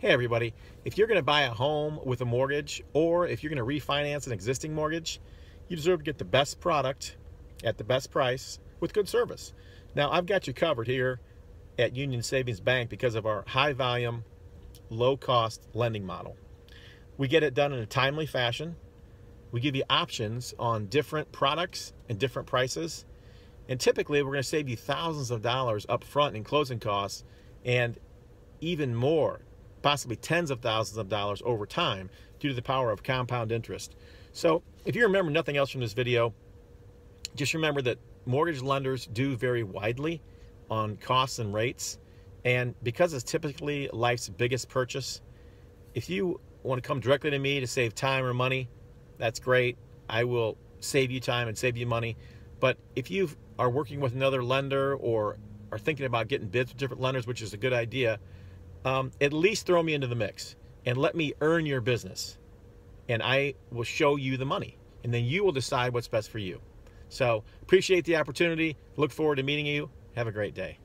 Hey everybody, if you're going to buy a home with a mortgage or if you're going to refinance an existing mortgage, you deserve to get the best product at the best price with good service. Now I've got you covered here at Union Savings Bank because of our high volume, low cost lending model. We get it done in a timely fashion. We give you options on different products and different prices. And typically we're going to save you thousands of dollars up front in closing costs and even more, possibly tens of thousands of dollars over time due to the power of compound interest. So if you remember nothing else from this video, just remember that mortgage lenders do vary widely on costs and rates. And because it's typically life's biggest purchase, if you want to come directly to me to save time or money, that's great. I will save you time and save you money. But if you are working with another lender or are thinking about getting bids with different lenders, which is a good idea, at least throw me into the mix and let me earn your business, and I will show you the money, and then you will decide what's best for you. So appreciate the opportunity. Look forward to meeting you. Have a great day.